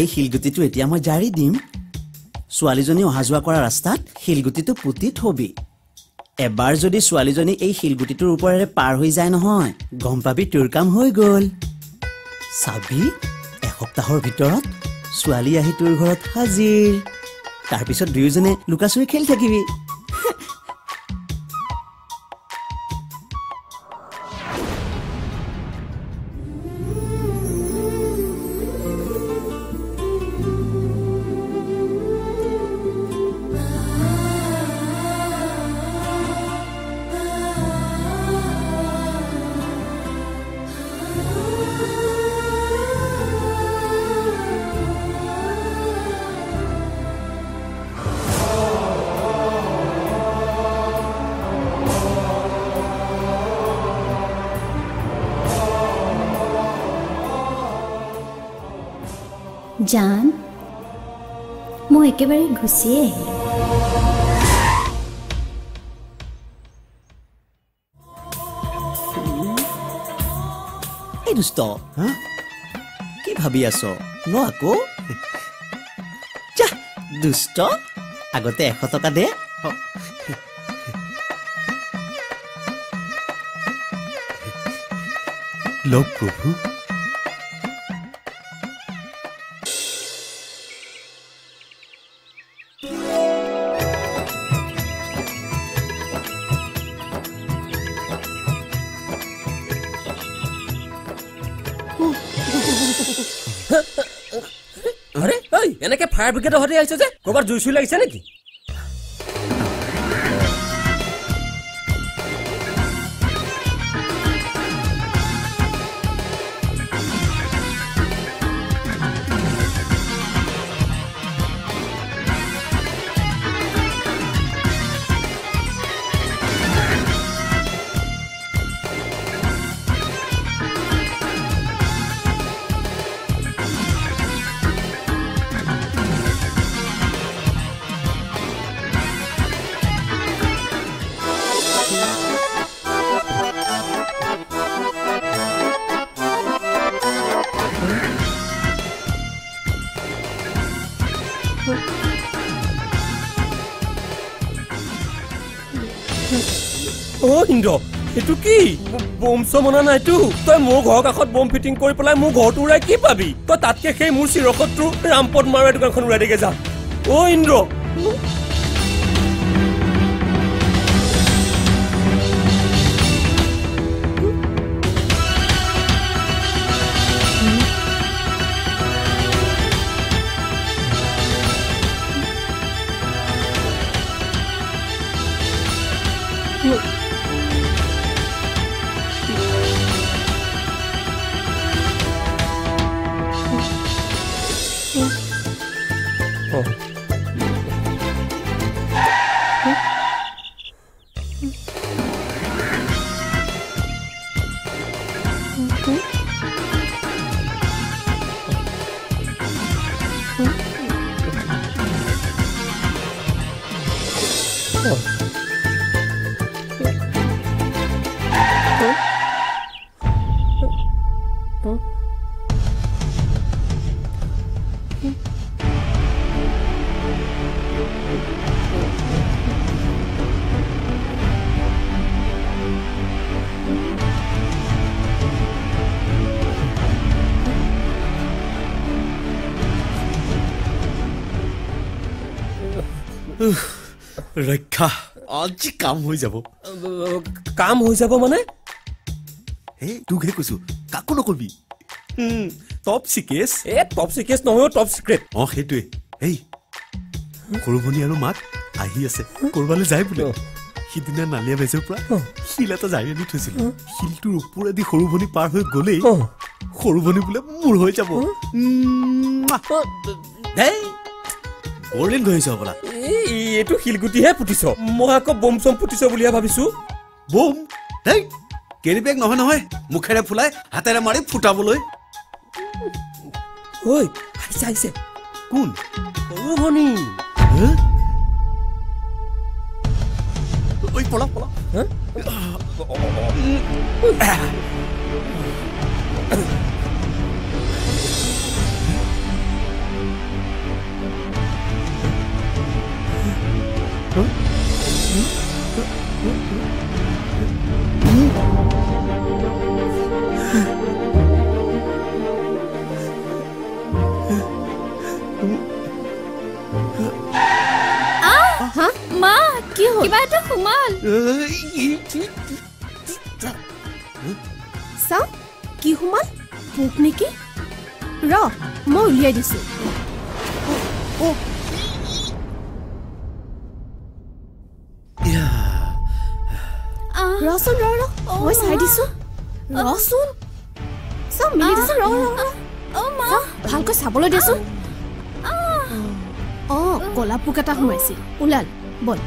এই শিলগুটিটো এতিয়া মই জাৰি দিম। ছোৱালীজনী অহা যোৱা কৰা ৰাস্তাত শিলগুটিটো পুতি থবি। এবাৰ যদি ছোৱালীজনী এই শিলগুটিটোৰ ওপৰেৰে পাৰ হৈ যায় নহয়, গম পাবি তোৰ কাম হৈ গ'ল। চাবি এসপ্তাহৰ ভিতৰত ছোৱালী আহি তোৰ ঘৰত হাজিৰ। তাৰ পিছত দুয়োজনে লুকাচুৰি খেলি থাকিবি। जान मो एके बारे घुसिए ए दोस्तो हां की भाबी आसो नो आको जा दोस्तो आगते 100 टका दे लोक प्रभु फायर ब्रिगेड हटे आइसे जे कोबार जुइसु लागिसे नेकी एतु की बम समना ना एतु तय मो घर काखत बम फिटिंग करि पलाय मो घर टुराय की पाबी तो तातके खै मोर सिरखत्रु रामपद मारवा दुकानखन उरा देगे जा ओ इंद्र रक्षा आज काम हो जाबो माने ए तू के कुसु काको न करबी टॉप सिकेस न हो टॉप सीक्रेट ओ हेतु ए कोरबनी आरो मात आही আছে कोरबाले जाय बुले हिदिना नालिया बेसे पुरा हिला तो जाय नि थसिल हिलटुर ऊपर दि कोरबनी पार हो गले कोरबनी बुले मुर हो जाबो ए ओरिन गयस होला ए एतु हिलगुटी हे पुटिस मोहाको बम सम पुटिस बुलिया भाबिसु बम हे केरि बेग नह नह मुखेरे फुलाय हातेरे मारि फुटाबोलै ओय आइसे आइसे कोन कोरोबनी ह ओय पला पला ह קיבלת חומל! सा? की हुमल? भूखने की? रा, मो ये दिसे। ओ, ओ। या। रासुन रा रा, वो साइड दिसो। रासुन? सा मिली दिसे रा रा रा। ओ माँ। सा, भाल को साबोलो दिसो। ओ, कोला पुकता हुए सी। उलाल, बोल।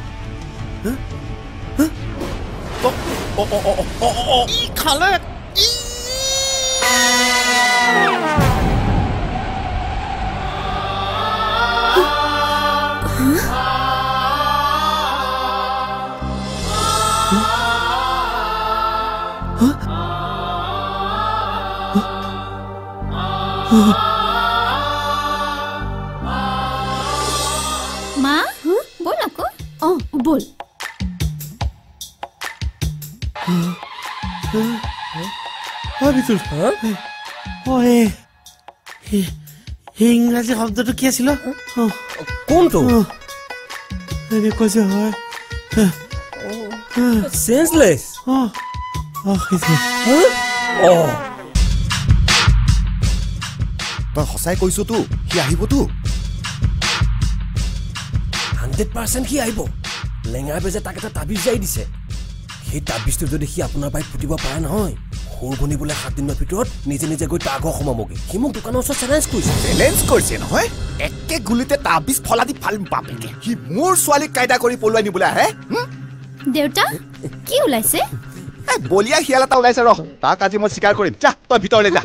हाँ? हाँ? ओ। ये खाले। माँ, बोल आपको? ओ, बोल। अभी तो हाँ? ओए, इंग्लिश शब्द तो क्या सिला? कौन तो? अरे कुछ है? सेंसलेस? आह इसमें? हाँ? तो हसाए कोई सो तू क्या ही बो तू 100% क्या ही बो लेंगा पे जे ताकत ताबीज जाई दिसे हे ताबीज तो जो देखि अपना बाइक फुटिबा पाए न होय होर गनी बोले 7 दिन भितर निजे निजे गई तागो खमामगे हिमो दुकानो से चैलेंज कोइसे न होय एके गुलीते ताबीज फलादी फाल पापे के ही मोर स्वाली कायदा करी पोलवाई नि बोला है देउता की उलाइसे बोलिया हियालाता उलाइसे र ताक आजि म शिकार करिम जा तो भितर ले जा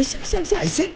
ऐसे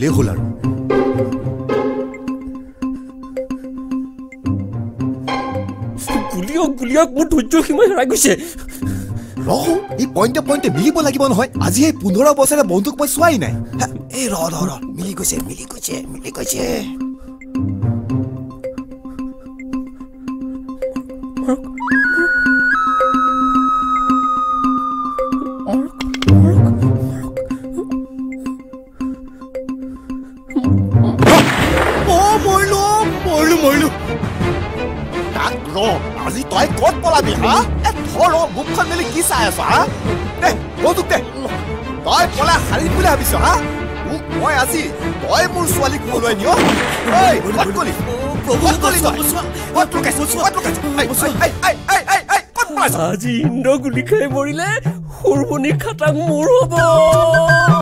ले होला गुलिया बहुत धुज्जो कि मारा गयसे रह ई पॉइंट मिलिब লাগিব নহয় আজি এই 15 বছৰে বন্ধুক মই চুৱাই নাই এই ৰ মিলি গয়ছে আজি ইন্দ্ৰ গুলি খাই মৰিলে সৰ্বনি খাটাং মোৰ হ'ব।